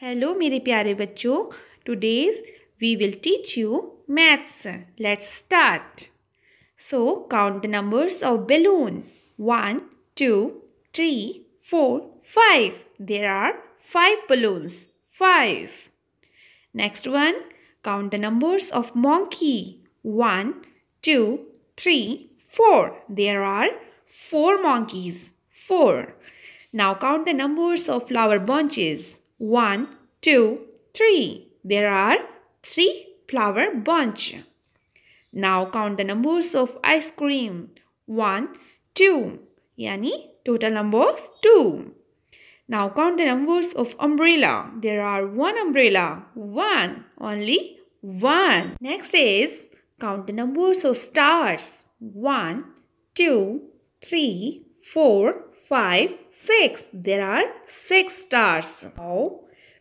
Hello मेरे प्यारे बच्चों, today's we will teach you maths. Let's start. So count the numbers of balloon. 1, 2, 3, 4, 5. There are 5 balloons. 5. Next one, count the numbers of monkey. 1, 2, 3, 4. There are 4 monkeys. 4. Now count the numbers of flower bunches. 1, 2, 3. There are 3 flower bunch. Now count the numbers of ice cream. 1, 2. Yani total number of 2. Now count the numbers of umbrella. There are 1 umbrella. 1. Only 1. Next is count the numbers of stars. 1, 2, 3, 4, 5, 6. There are 6 stars. Now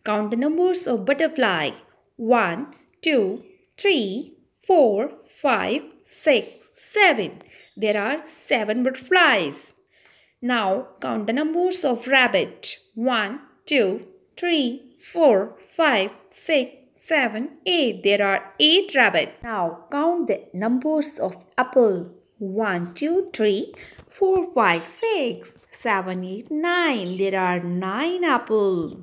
count the numbers of butterfly. 1, 2, 3, 4, 5, 6, 7. There are 7 butterflies. Now count the numbers of rabbit. 1, 2, 3, 4, 5, 6, 7, 8. There are 8 rabbits. Now count the numbers of apple. 1, 2, 3, 4, 5, 6, 7, 8, 9. There are 9 apples.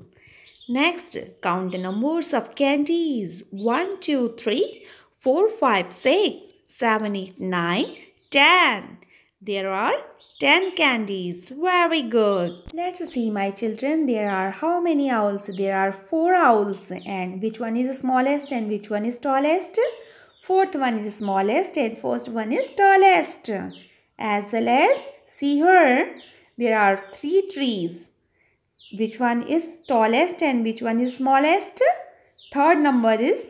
Next, count the numbers of candies. 1, 2, 3, 4, 5, 6, 7, 8, 9, 10. There are 10 candies. Very good. Let's see, my children, there are how many owls? There are 4 owls. And which one is the smallest and which one is tallest? Fourth one is the smallest and first one is tallest. As well as, see here, there are 3 trees. Which one is tallest and which one is smallest? Third number is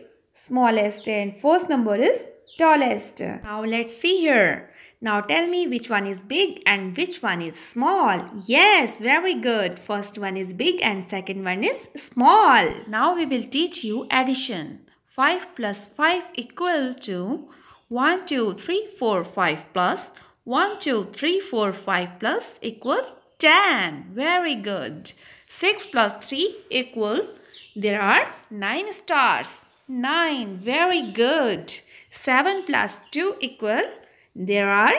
smallest and first number is tallest. Now let's see here. Now tell me which one is big and which one is small. Yes, very good. First one is big and second one is small. Now we will teach you addition. 5 plus 5 equal to 1, 2, 3, 4, 5 plus 1, 2, 3, 4, 5 plus equal 10. Very good. 6 plus 3 equal, there are 9 stars. 9. Very good. 7 plus 2 equal, there are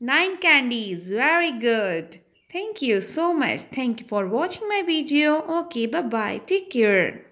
9 candies. Very good. Thank you so much. Thank you for watching my video. Okay, bye-bye. Take care.